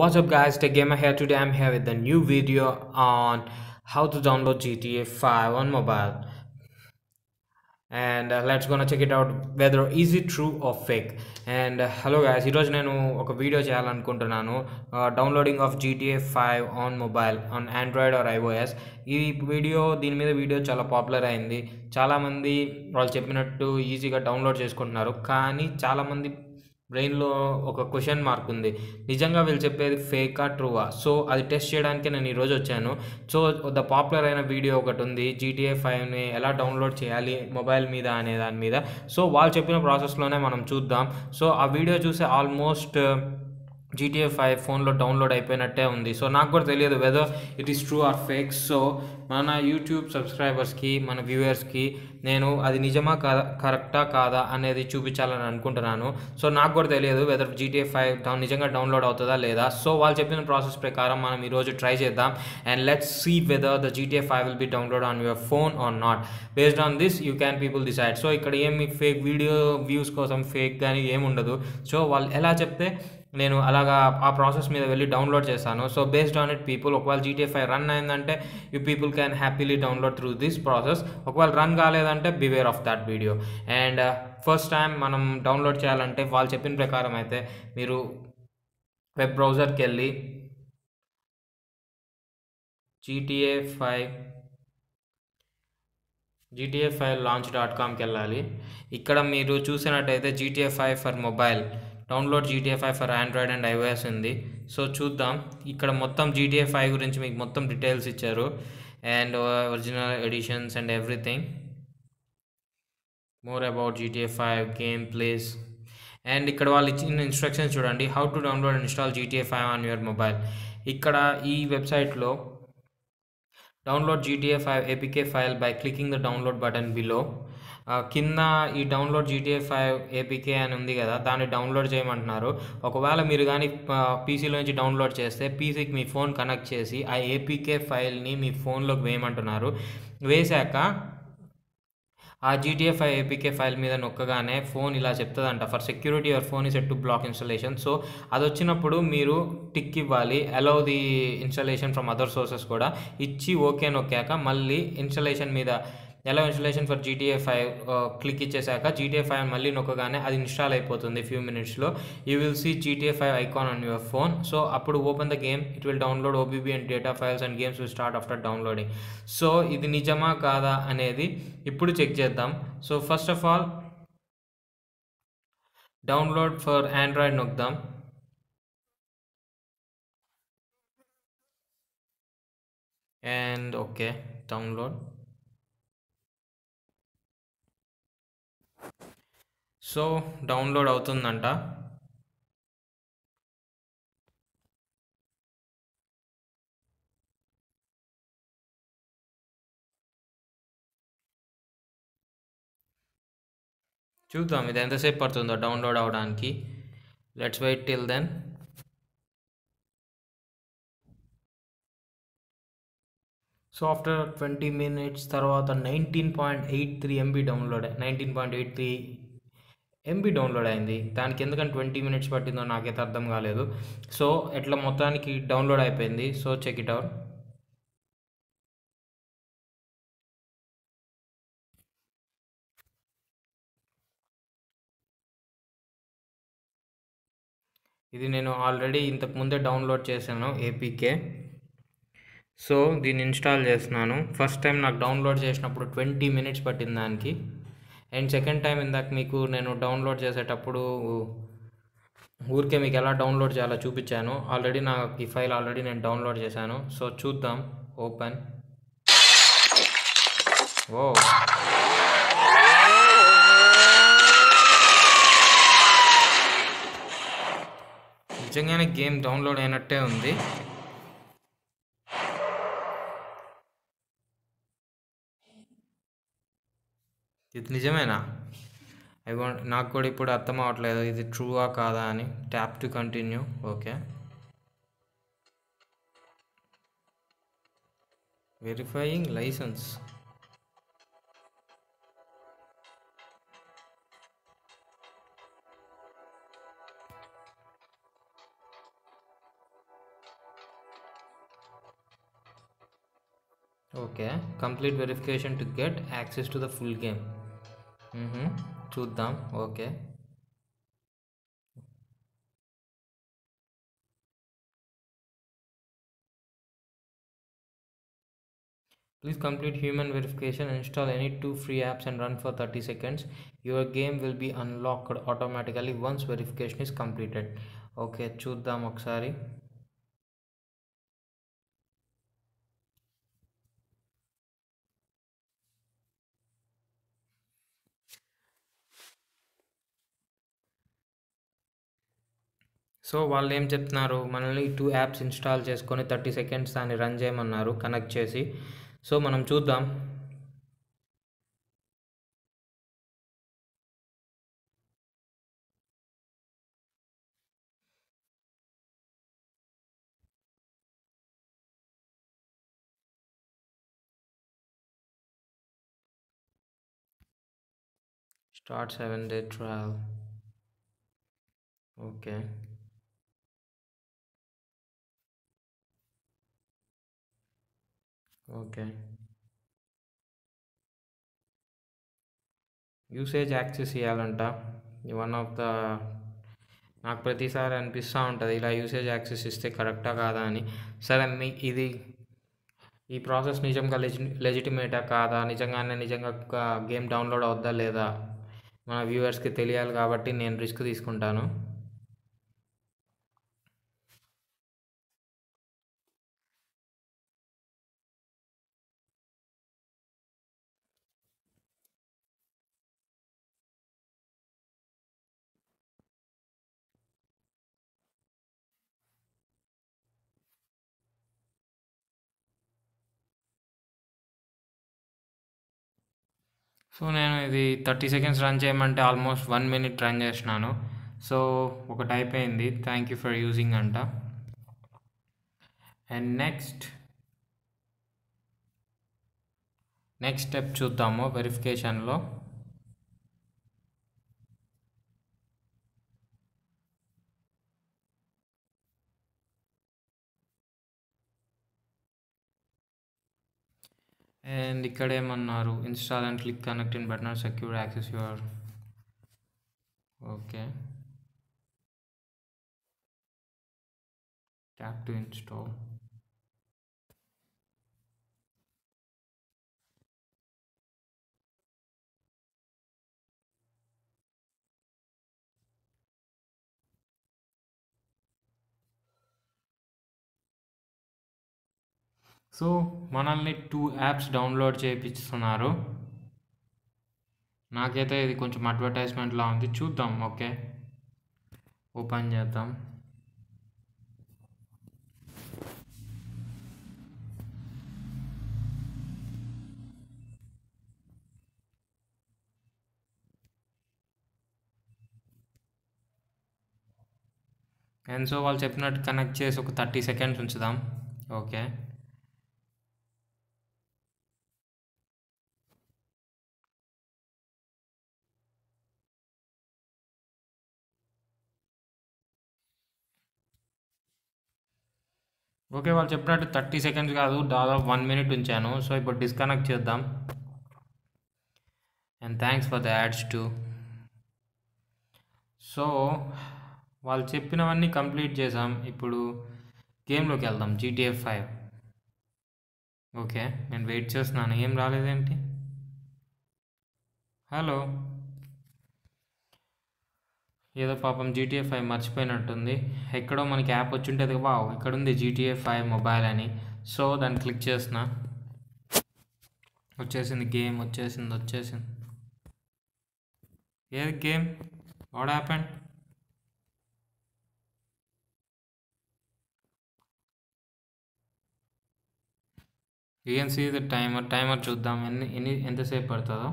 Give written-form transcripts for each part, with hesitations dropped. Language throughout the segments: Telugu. What's up guys, Tech Gamer here. Today I'm here with a new video on how to download GTA 5 on mobile, and let's gonna check it out whether is it true or fake. And hello guys, I have a video downloading of GTA 5 on mobile on Android or iOS. This video is very popular and people easy to download it. Brain lo oka question mark undi nijanga will cheppedi fake or true ah so adi test cheyadaniki nenu ee roju vachanu. So the popular aina video okati undi GTA 5 ni ela download cheyali mobile meeda ane dani meeda, so vaalu cheppina process lone manam chuddam. So aa video chuse almost GTA 5 phone lo download ayipoyinatte undi. So naaku kuda teliyadu whether it is true or fake. So mana YouTube subscribers ki mana viewers ki నేను అది నిజమా కరెక్టా కాదా అనేది చూపించాలని అనుకుంటున్నాను. సో నాకు కూడా తెలియదు వెదర్ GTA 5 నిజంగా డౌన్లోడ్ అవుతుందా లేదా. సో వాళ్ళు చెప్పిన ప్రాసెస్ ప్రకారం మనం ఈరోజు ట్రై చేద్దాం and let's see whether the GTA 5 will be download on your phone or not. Based on this you can people decide. So ఇక్కడ ఏమి ఫేక్ వీడియో వ్యూస్ కోసం ఫేక్ కానీ ఏమి ఉండదు. సో వాళ్ళు ఎలా చెప్తే నేను అలాగా ఆ ప్రాసెస్ మీద వెళ్ళి డౌన్లోడ్ చేశాను. So based on it people ఒకవేళ GTA 5 రన్ అయిందంటే you people can happily download through this process. ఒకవేళ రన్ కాలేదంటే beware of that video. And first time మనం డౌన్లోడ్ చేయాలంటే వాళ్ళు చెప్పిన ప్రకారం అయితే మీరు వెబ్ బ్రౌజర్కి వెళ్ళి GTA 5 launch.comకి వెళ్ళాలి. ఇక్కడ మీరు చూసినట్టయితే GTA 5 for mobile download GTA 5 for Android and iOS ఉంది. సో చూద్దాం ఇక్కడ మొత్తం GTA 5 గురించి మీకు మొత్తం డీటెయిల్స్ ఇచ్చారు and original editions and everything. More about GTA 5 gameplays and ikkada vallu ichina instructions chudandi how to download and install GTA 5 on your mobile. Ikkada ee website lo download GTA 5 APK file by clicking the download button below. కింద ఈ డౌన్లోడ్ GTA 5 ఏపీకే అని ఉంది కదా, దాన్ని డౌన్లోడ్ చేయమంటున్నారు. ఒకవేళ మీరు కానీ పీసీలో నుంచి డౌన్లోడ్ చేస్తే పీసీకి మీ ఫోన్ కనెక్ట్ చేసి ఆ ఏపీకే ఫైల్ని మీ ఫోన్లోకి వేయమంటున్నారు. వేశాక ఆ GTA 5 APK ఫైల్ మీద నొక్కగానే ఫోన్ ఇలా చెప్తుందంట for security your phone is set to block installation. So అది వచ్చినప్పుడు మీరు టిక్ ఇవ్వాలి, allow the installation from other sources కూడా ఇచ్చి ఓకే నొక్కాక మళ్ళీ ఇన్స్టలేషన్ మీద ఎలా ఇన్స్టలేషన్ ఫర్ GTA 5 క్లిక్ ఇచ్చేసాక GTA 5 మళ్ళీ నొక్కగానే అది ఇన్స్టాల్ అయిపోతుంది. ఫ్యూ మినిట్స్లో you will see GTA 5 icon on your phone. So అప్పుడు open the game, it will download OBB and data files and games will start after downloading. So ఇది నిజమా కాదా అనేది ఇప్పుడు చెక్ చేద్దాం. So first of all download for Android నొక్కుదాం. And okay download. So download అవుతుందంట. చూద్దాం ఇది ఎంతసేపు పడుతుందో డౌన్లోడ్ అవడానికి. Let's wait till then. So after 20 minutes తర్వాత 19.83 MB డౌన్లోడ్ 19.83 MB డౌన్లోడ్ అయింది. దానికి ఎందుకంటే 20 minutes పట్టిందో నాకైతే అర్థం కాలేదు. సో ఎట్లా మొత్తానికి డౌన్లోడ్ అయిపోయింది. So check it out. ఇది నేను ఆల్రెడీ ఇంతకు ముందే డౌన్లోడ్ చేశాను ఏపీకే. సో దీన్ని ఇన్స్టాల్ చేస్తున్నాను. ఫస్ట్ టైం నాకు డౌన్లోడ్ చేసినప్పుడు 20 minutes పట్టింది దానికి. అండ్ సెకండ్ టైం ఇందాక మీకు నేను డౌన్లోడ్ చేసేటప్పుడు ఊరికే మీకు ఎలా డౌన్లోడ్ చేయాలో చూపించాను. ఆల్రెడీ నాకు ఈ ఫైల్ ఆల్రెడీ నేను డౌన్లోడ్ చేశాను. సో చూద్దాం ఓపెన్. ఓ నిజంగానే గేమ్ డౌన్లోడ్ అయినట్టే ఉంది. ఇది నిజమేనా? నాకు కూడా ఇప్పుడు అర్థం అవట్లేదు ఇది ట్రూవా కాదా అని. Tap to continue. Okay verifying licence. Okay, complete verification to get access to the full game. Chuddam. Okay, please complete human verification, install any 2 free apps and run for 30 seconds. Your game will be unlocked automatically once verification is completed. Okay, chuddam oksari. So వాళ్ళు ఏం చెప్తున్నారు, మనల్ని 2 యాప్స్ ఇన్స్టాల్ చేసుకొని 30 సెకండ్స్ దాన్ని రన్ చేయమన్నారు కనెక్ట్ చేసి. సో మనం చూద్దాం. Start 7-day trial. Okay, okay, usage access చేయాలంట. వన్ ఆఫ్ ద నాకు ప్రతిసారి అనిపిస్తూ ఉంటుంది ఇలా యూసేజ్ యాక్సెస్ ఇస్తే కరెక్టా కాదా అని. సరే మీ ఇది ఈ ప్రాసెస్ నిజంగా లెజిటిమేటా కాదా, నిజంగా గేమ్ డౌన్లోడ్ అవుద్దా లేదా మన వ్యూవర్స్కి తెలియాలి కాబట్టి నేను రిస్క్ తీసుకుంటాను. సో నేను ఇది 30 సెకండ్స్ రన్ చేయమంటే ఆల్మోస్ట్ 1 minute రన్ చేసినాను. సో ఒకటి అయిపోయింది. థ్యాంక్ యూ ఫర్ యూజింగ్ అంట. అండ్ నెక్స్ట్ స్టెప్ చూద్దాము వెరిఫికేషన్లో. అండ్ ఇక్కడేమన్నారు, install and click connect in button secure access your. Okay, tap to install. So మనల్ని 2 యాప్స్ డౌన్లోడ్ చేయించుతున్నారు. నాకైతే ఇది కొంచెం అడ్వర్టైజ్మెంట్లా ఉంది, చూద్దాం. ఓకే, ఓపెన్ చేద్దాం. అండ్ సో వాళ్ళు చెప్పినట్టు కనెక్ట్ చేసి ఒక 30 సెకండ్స్ ఉంచుదాం. ఓకే, ఓకే వాళ్ళు చెప్పినట్టు 30 సెకండ్స్ కాదు దాదాపు 1 minute ఉంచాను. సో ఇప్పుడు డిస్కనెక్ట్ చేద్దాం. And thanks for the ads too. So వాళ్ళు చెప్పినవన్నీ కంప్లీట్ చేసాం. ఇప్పుడు గేమ్లోకి వెళ్దాం, GTA 5. ఓకే, నేను వెయిట్ చేస్తున్నాను, ఏం రాలేదేంటి? హలో, ఏదో పాపం GTA 5 మర్చిపోయినట్టుంది. ఎక్కడో మనకి యాప్ వచ్చి ఉంటుంది, వావ్ ఇక్కడ ఉంది GTA 5 మొబైల్ అని. సో దాన్ని క్లిక్ చేసిన, వచ్చేసింది గేమ్, వచ్చేసింది. ఏది game? What happened? You can see the timer చూద్దాం ఎంతసేపు పడుతుందో.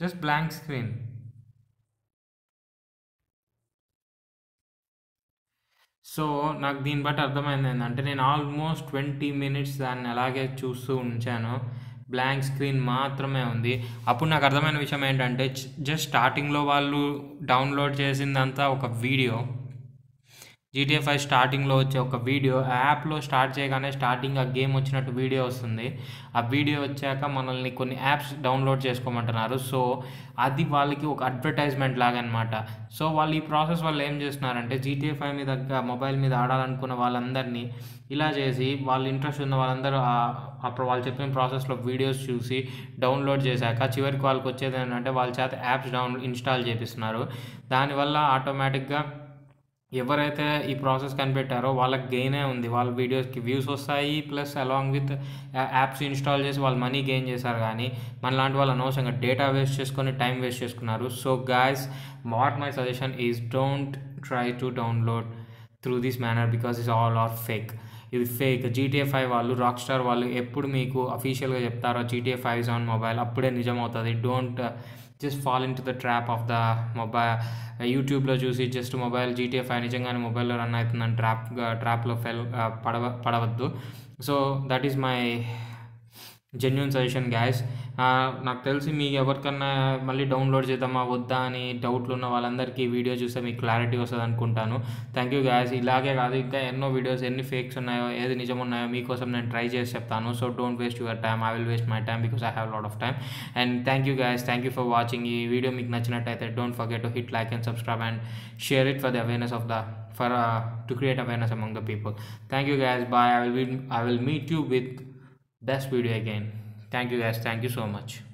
Just blank screen. సో నాకు దీన్ని బట్టి అర్థమైంది ఏంటంటే నేను ఆల్మోస్ట్ 20 minutes దాన్ని అలాగే చూస్తూ ఉంచాను బ్లాంక్ స్క్రీన్ మాత్రమే ఉంది. అప్పుడు నాకు అర్థమైన విషయం ఏంటంటే, జస్ట్ స్టార్టింగ్లో వాళ్ళు డౌన్లోడ్ చేసిందంతా ఒక వీడియో, GTA 5 స్టార్టింగ్లో వచ్చే ఒక వీడియో, ఆ యాప్లో స్టార్ట్ చేయగానే స్టార్టింగ్ ఆ గేమ్ వచ్చినట్టు వీడియో వస్తుంది. ఆ వీడియో వచ్చాక మనల్ని కొన్ని యాప్స్ డౌన్లోడ్ చేసుకోమంటున్నారు. సో అది వాళ్ళకి ఒక అడ్వర్టైజ్మెంట్ లాగా అనమాట. సో వాళ్ళు ఈ ప్రాసెస్ వాళ్ళు ఏం చేస్తున్నారంటే, GTA 5 మీద మొబైల్ మీద ఆడాలనుకున్న వాళ్ళందరినీ ఇలా చేసి, వాళ్ళు ఇంట్రెస్ట్ ఉన్న వాళ్ళందరూ అప్పుడు వాళ్ళు చెప్పిన ప్రాసెస్లో వీడియోస్ చూసి డౌన్లోడ్ చేశాక చివరికి వాళ్ళకి వచ్చేది ఏంటంటే వాళ్ళ చేత యాప్స్ ఇన్స్టాల్ చేపిస్తున్నారు. దానివల్ల ఆటోమేటిక్గా ఎవరైతే ఈ ప్రాసెస్ కనిపెట్టారో వాళ్ళకి గెయినే ఉంది, వాళ్ళ వీడియోస్కి వ్యూస్ వస్తాయి, plus along with apps install చేసి వాళ్ళు మనీ గెయిన్ చేశారు. కానీ మనలాంటి వాళ్ళు అనవసరంగా డేటా వేస్ట్ చేసుకొని టైం వేస్ట్ చేసుకున్నారు. So guys, what my suggestion is, don't try to download through this manner because it's all are fake. ఇది ఫేక్. GTA 5 వాళ్ళు, రాక్స్టార్ వాళ్ళు ఎప్పుడు మీకు అఫీషియల్గా చెప్తారో GTA 5 ఈజ్ ఆన్ మొబైల్, అప్పుడే నిజం అవుతుంది. Don't just fall into the trap of the mobile. యూట్యూబ్లో చూసి జస్ట్ మొబైల్ GTA 5 నిజంగానే మొబైల్లో రన్ అవుతుందని ట్రాప్లో పడవద్దు. So that is my genuine suggestion guys. నాకు తెలిసి మీకు ఎవరికన్నా మళ్ళీ డౌన్లోడ్ చేద్దామా వద్దా అని డౌట్లు ఉన్న వాళ్ళందరికీ వీడియో చూస్తే మీకు క్లారిటీ వస్తుంది అనుకుంటాను. Thank you guys. ఇలాగే కాదు ఇంకా ఎన్నో వీడియోస్, ఎన్ని ఫేక్స్ ఉన్నాయో, ఏది నిజం ఉన్నాయో మీకోసం నేను ట్రై చేసి చెప్తాను. So don't waste your time, I will waste my time because I have lot of time. And thank you guys, thank you for watching. ఈ వీడియో మీకు నచ్చినట్టయితే don't forget to hit like and subscribe and share it for the awareness of the for to create awareness among the people. Thank you guys, bye. I will meet you with best video again. Thank you guys, thank you so much.